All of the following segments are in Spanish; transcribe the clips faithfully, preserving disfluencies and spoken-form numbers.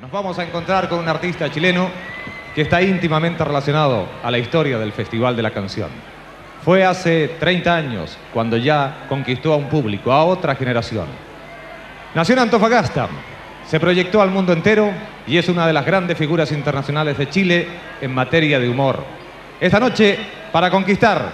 Nos vamos a encontrar con un artista chileno que está íntimamente relacionado a la historia del Festival de la Canción. Fue hace treinta años cuando ya conquistó a un público, a otra generación. Nació en Antofagasta, se proyectó al mundo entero y es una de las grandes figuras internacionales de Chile en materia de humor. Esta noche, para conquistar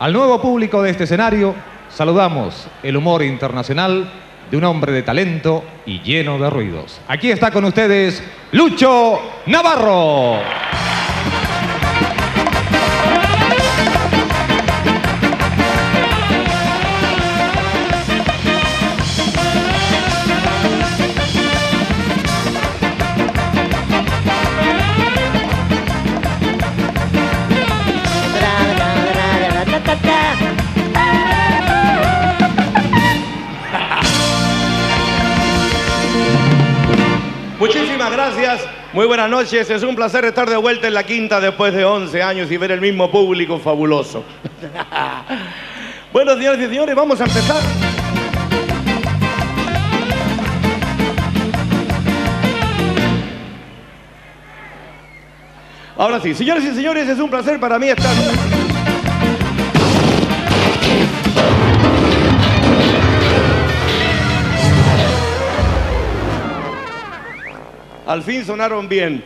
al nuevo público de este escenario, saludamos el humor internacional de un hombre de talento y lleno de ruidos. Aquí está con ustedes Lucho Navarro. Muchísimas gracias, muy buenas noches. Es un placer estar de vuelta en la quinta después de once años y ver el mismo público fabuloso. Bueno, señores y señores, vamos a empezar. Ahora sí, señores y señores, es un placer para mí estar... Al fin sonaron bien.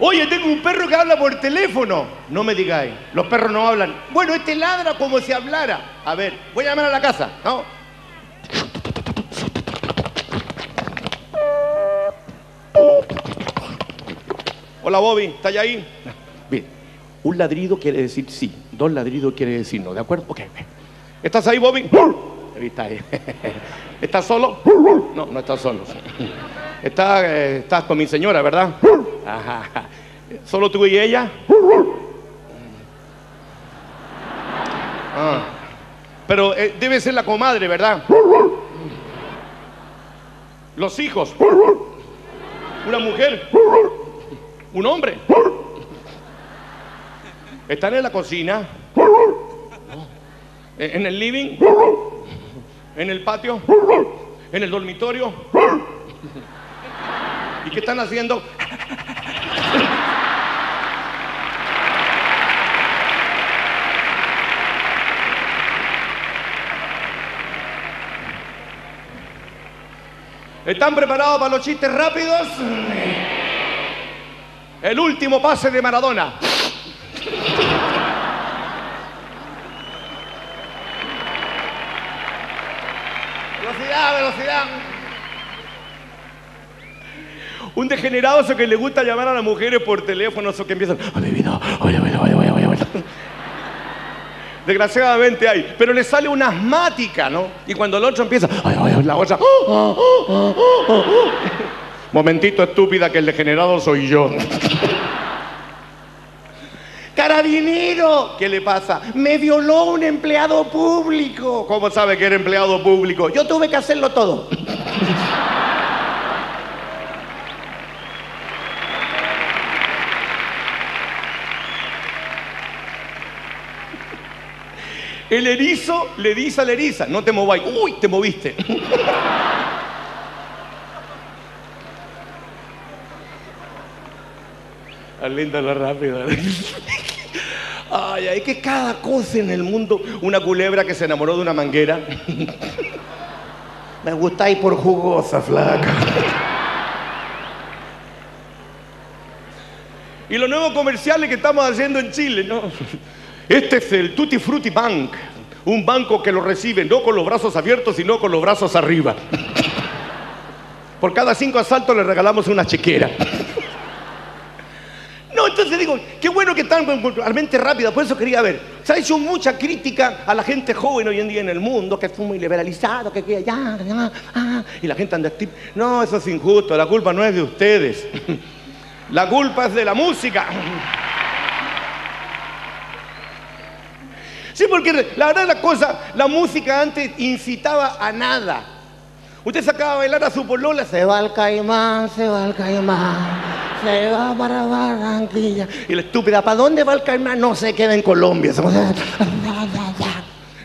Oye, tengo un perro que habla por teléfono. No me digáis, los perros no hablan. Bueno, este ladra como si hablara. A ver, voy a llamar a la casa, ¿no? Hola, Bobby, ¿estás ahí? Bien, un ladrido quiere decir sí, dos ladridos quiere decir no, ¿de acuerdo? Ok, ¿estás ahí, Bobby? Está ahí. ¿Estás solo? No, no estás solo. Está, eh, estás con mi señora, ¿verdad? Ajá. ¿Solo tú y ella? Ah. Pero eh, debe ser la comadre, ¿verdad? Los hijos. Una mujer. Un hombre. ¿Están en la cocina? ¿En el living? ¿En el patio? ¿En el dormitorio? ¿Y qué están haciendo? ¿Están preparados para los chistes rápidos? El último pase de Maradona. Velocidad, velocidad. Un degenerado eso que le gusta llamar a las mujeres por teléfono, eso que empiezan. Desgraciadamente hay, pero le sale una asmática, ¿no? Y cuando el otro empieza, la otra. Momentito, estúpida, que el degenerado soy yo. ¡Carabinero! ¿Qué le pasa? Me violó un empleado público. ¿Cómo sabe que era empleado público? Yo tuve que hacerlo todo. El erizo le dice al eriza, no te mováis. ¡Uy, te moviste! Alinda la rápida. Ay, es que cada cosa en el mundo. Una culebra que se enamoró de una manguera. Me gustáis por jugosa, flaca. Y los nuevos comerciales que estamos haciendo en Chile, ¿no? Este es el Tutti Frutti Bank. Un banco que lo recibe no con los brazos abiertos, sino con los brazos arriba. Por cada cinco asaltos le regalamos una chequera. No, entonces digo, qué bueno que están realmente rápida, por eso quería ver. Se ha hecho mucha crítica a la gente joven hoy en día en el mundo, que es muy liberalizado, que ya, ya, ya, ya, y la gente anda... No, eso es injusto, la culpa no es de ustedes. La culpa es de la música. Sí, porque la verdad la cosa, la música antes incitaba a nada. Usted sacaba a bailar a su polola, se va al caimán, se va al caimán. Se va para Barranquilla. Y la estúpida, ¿para dónde va el caimán? No se queda en Colombia.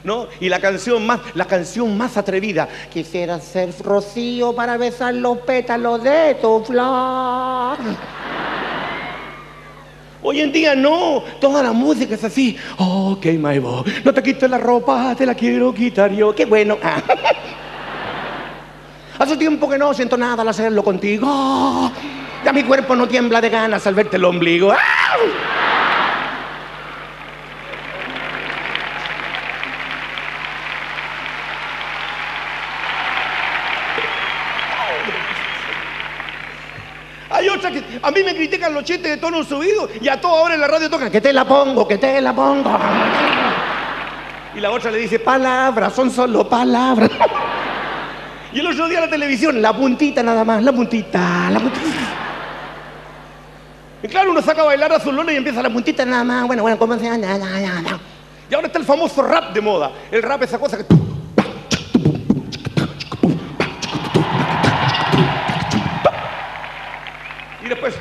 ¿no? Y la canción más, la canción más atrevida. Quisiera ser rocío para besar los pétalos de tu flor. Hoy en día no, toda la música es así. Ok, my boy, no te quites la ropa, te la quiero quitar yo. Qué bueno. Ah. Hace tiempo que no siento nada al hacerlo contigo. Oh, ya mi cuerpo no tiembla de ganas al verte el ombligo. Ah. Hay otra que a mí me critican los chistes de tono subido y a toda hora en la radio tocan que te la pongo, que te la pongo. Y la otra le dice palabras, son solo palabras. Y el otro día la televisión, la puntita nada más, la puntita, la puntita. Y claro, uno saca a bailar a su lona y empieza la puntita nada más, bueno, bueno, cómo se llama, na, na, na. Y ahora está el famoso rap de moda, el rap esa cosa que... Y después...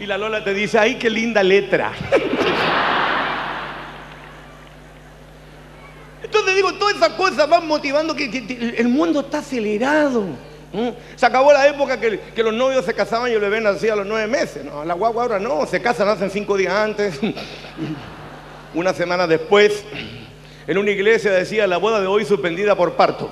Y la Lola te dice, ¡ay, qué linda letra! Entonces digo, todas esas cosas van motivando que, que, que el mundo está acelerado. ¿Mm? Se acabó la época que, que los novios se casaban y el bebé nacía a los nueve meses. No, la guagua ahora no, se casan, nacen cinco días antes, una semana después. En una iglesia decía, la boda de hoy suspendida por parto.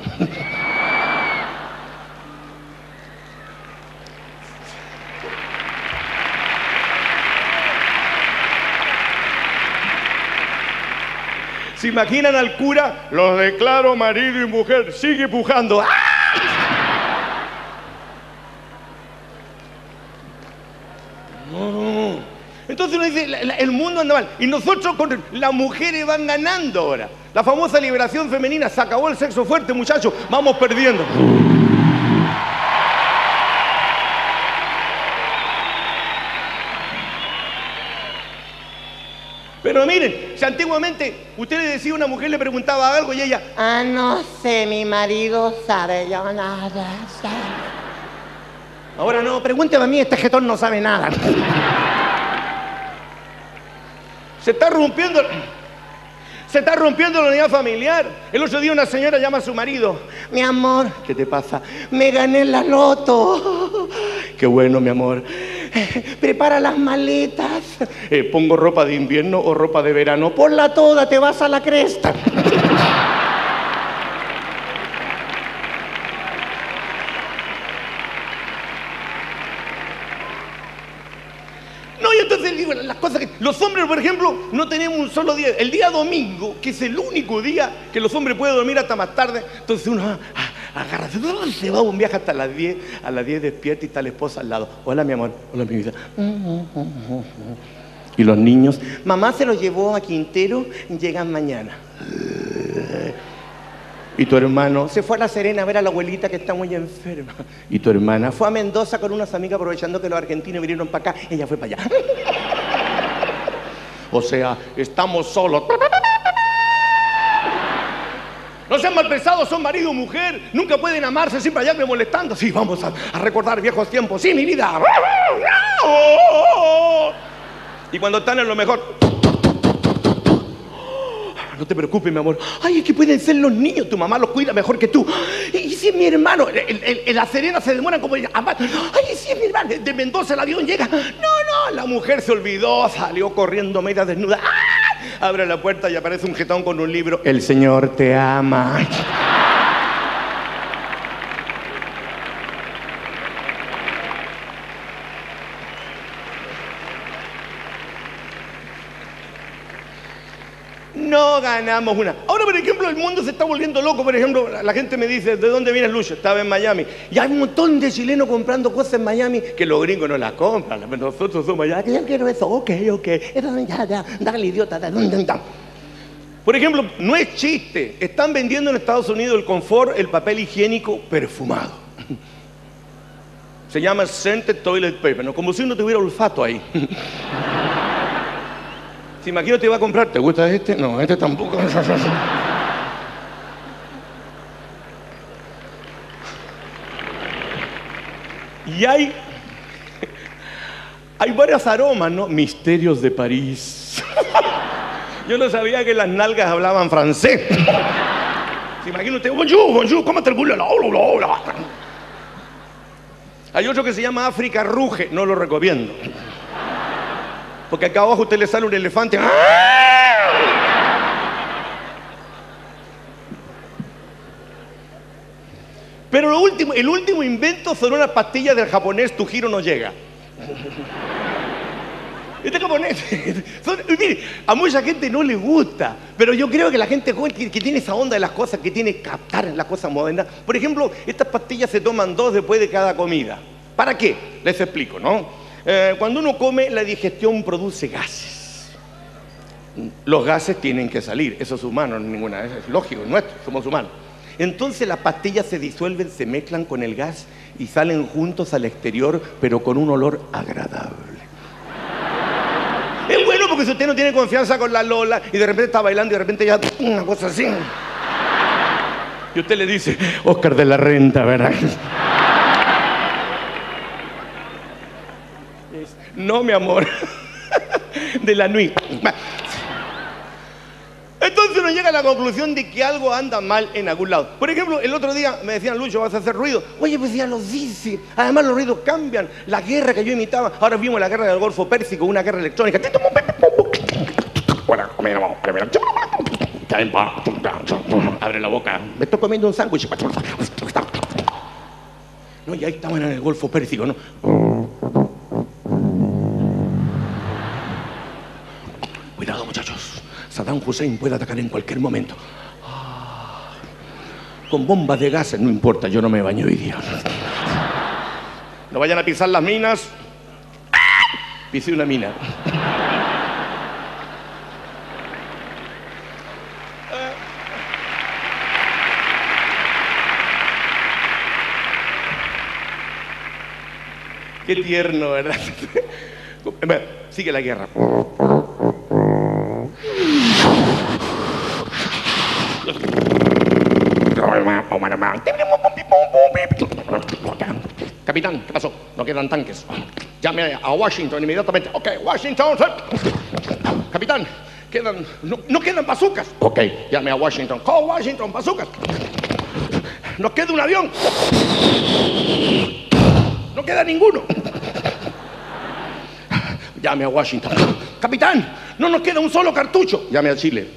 ¿Se imaginan al cura? Los declaro marido y mujer, sigue pujando. ¡Ah! No. Entonces uno dice, el mundo anda mal. Y nosotros con las mujeres van ganando ahora. La famosa liberación femenina, se acabó el sexo fuerte, muchachos, vamos perdiendo. Pero miren, si antiguamente usted le decía a una mujer, le preguntaba algo y ella, ah, no sé, mi marido sabe, yo nada sé. Ahora no, pregúnteme a mí, este jetón no sabe nada. Se está rompiendo... Se está rompiendo la unidad familiar. El otro día una señora llama a su marido. Mi amor, ¿qué te pasa? Me gané la loto. Qué bueno, mi amor. Prepara las maletas. Eh, ¿Pongo ropa de invierno o ropa de verano? Ponla toda, te vas a la cresta. Los hombres, por ejemplo, no tenemos un solo día. El día domingo, que es el único día que los hombres pueden dormir hasta más tarde, entonces uno agarra, se va a un viaje hasta las diez, a las diez despierta y está la esposa al lado. Hola, mi amor. Hola, mi vida. Y los niños, mamá se los llevó a Quintero, llegan mañana. Y tu hermano se fue a la Serena a ver a la abuelita que está muy enferma. Y tu hermana fue a Mendoza con unas amigas aprovechando que los argentinos vinieron para acá, ella fue para allá. O sea, estamos solos. No sean mal pensados, son marido o mujer. Nunca pueden amarse, siempre hallarme molestando. Sí, vamos a, a recordar viejos tiempos. Sí, mi vida. Y cuando están en lo mejor. No te preocupes, mi amor. Ay, es que pueden ser los niños. Tu mamá los cuida mejor que tú. Y, y si es mi hermano. El, el, el, la Serena se demora como... Ay, y si es mi hermano. De Mendoza el avión llega. No, no. La mujer se olvidó. Salió corriendo media desnuda. ¡Ah! Abre la puerta y aparece un jetón con un libro. El Señor te ama. No ganamos una. Ahora, por ejemplo, el mundo se está volviendo loco. Por ejemplo, la gente me dice, ¿de dónde vienes, Lucho? Estaba en Miami. Y hay un montón de chilenos comprando cosas en Miami que los gringos no las compran. Pero nosotros somos allá. Yo quiero eso. Ok, ok. Ya, ya. Dale, idiota. Por ejemplo, no es chiste. Están vendiendo en Estados Unidos el confort, el papel higiénico perfumado. Se llama Scented Toilet Paper. ¿No? Como si uno tuviera olfato ahí. Si imagino te iba a comprar, ¿te gusta este? No, este tampoco. Y hay... Hay varios aromas, ¿no? Misterios de París. Yo no sabía que las nalgas hablaban francés. ¿Se imagina usted? Bonjour, bonjour, ¿cómo te el culo? Hay otro que se llama África Ruge. No lo recomiendo. Porque acá abajo usted le sale un elefante. Pero lo último, el último invento son unas pastillas del japonés Tu giro no llega. Este japonés, son, mire, a mucha gente no le gusta, pero yo creo que la gente joven que, que tiene esa onda de las cosas, que tiene que captar las cosas modernas. Por ejemplo, estas pastillas se toman dos después de cada comida. ¿Para qué? Les explico, ¿no? Eh, cuando uno come, la digestión produce gases. Los gases tienen que salir, eso es humano, ninguna, es lógico, es nuestro, somos humanos. Entonces las pastillas se disuelven, se mezclan con el gas y salen juntos al exterior, pero con un olor agradable. Es bueno porque si usted no tiene confianza con la Lola y de repente está bailando y de repente ya una cosa así. Y usted le dice, Óscar de la Renta, ¿verdad? No, mi amor. De la nuit. Entonces uno llega a la conclusión de que algo anda mal en algún lado. Por ejemplo, el otro día me decían, Lucho, vas a hacer ruido. Oye, pues ya lo dice. Además los ruidos cambian. La guerra que yo imitaba, ahora vimos la guerra del Golfo Pérsico, una guerra electrónica. Abre la boca. Me estoy comiendo un sándwich. No, y ahí estaban en el Golfo Pérsico, ¿no? Cuidado, muchachos. Saddam Hussein puede atacar en cualquier momento. Ah, con bombas de gases, no importa, yo no me baño hoy día. No vayan a pisar las minas. Pisé una mina. Qué tierno, ¿verdad? Sigue la guerra. Capitán, ¿qué pasó? No quedan tanques. Llame a Washington inmediatamente. Ok, Washington. Capitán, quedan, no, no quedan bazucas. Ok, llame a Washington. Call Washington, bazucas. Nos queda un avión. No queda ninguno. Llame a Washington. Capitán, no nos queda un solo cartucho. Llame a Chile.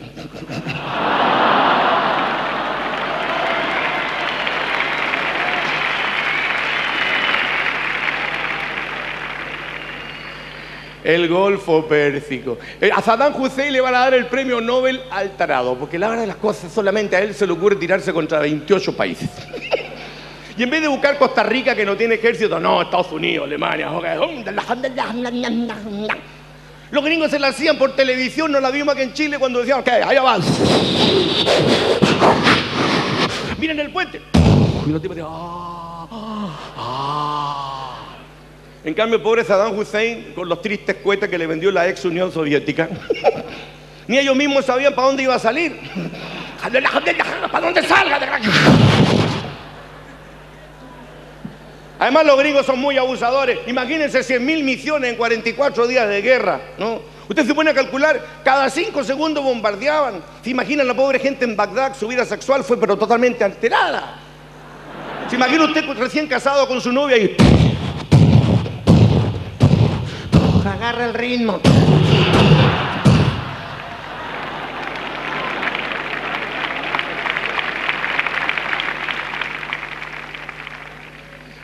El Golfo Pérsico. A Saddam Hussein le van a dar el premio Nobel al tarado, porque la verdad de las cosas solamente a él se le ocurre tirarse contra veintiocho países. Y en vez de buscar Costa Rica, que no tiene ejército, no, Estados Unidos, Alemania. Okay. Los gringos se la hacían por televisión, no la vimos aquí en Chile cuando decían, ok, allá van. Miren el puente. Y los tipos decían, ah, ah, ah. En cambio, el pobre Saddam Hussein, con los tristes cohetes que le vendió la ex Unión Soviética, ni ellos mismos sabían para dónde iba a salir. ¿Para dónde salga? Además, los gringos son muy abusadores. Imagínense cien mil misiones en cuarenta y cuatro días de guerra, ¿no? Usted se pone a calcular, cada cinco segundos bombardeaban. ¿Se imaginan la pobre gente en Bagdad? Su vida sexual fue pero totalmente alterada. ¿Se imagina usted recién casado con su novia y... agarra el ritmo.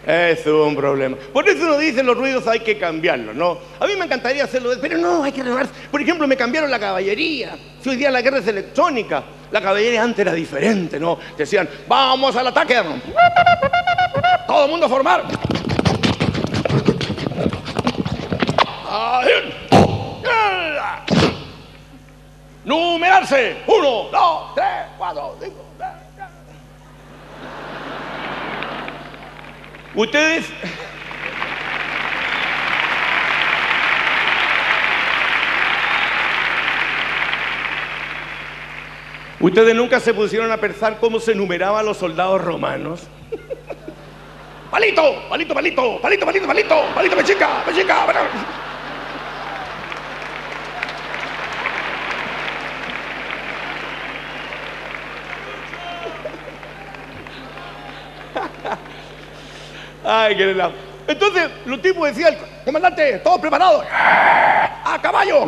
Es un problema. Por eso uno dice los ruidos hay que cambiarlos, ¿no? A mí me encantaría hacerlo, pero no, hay que renovarse. Por ejemplo, me cambiaron la caballería. Si hoy día la guerra es electrónica, la caballería antes era diferente, ¿no? Decían, vamos al ataque. Todo el mundo a formar. Numerarse. Uno, dos, tres, cuatro, cinco. Ustedes. Ustedes nunca se pusieron a pensar cómo se numeraban los soldados romanos. Palito, palito, palito, palito, palito, palito, palito, pechica, pechica. Ay, qué relajo. Entonces, los tipos decían, comandante, ¿todos preparados? ¡A caballo!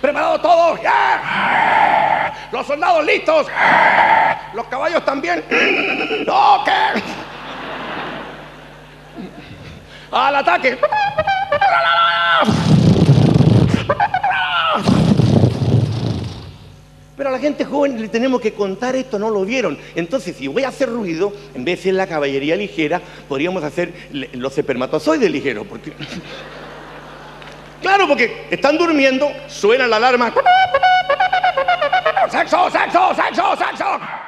¿Preparados todos? ¡Ya! ¡Los soldados listos! ¿Los caballos también? ¡No, qué! ¡Al ataque! Pero a la gente joven le tenemos que contar esto, no lo vieron. Entonces, si voy a hacer ruido, en vez de ser la caballería ligera, podríamos hacer los espermatozoides ligeros. Porque... claro, porque están durmiendo, suena la alarma. ¡Saxo, saxo, saxo, saxo!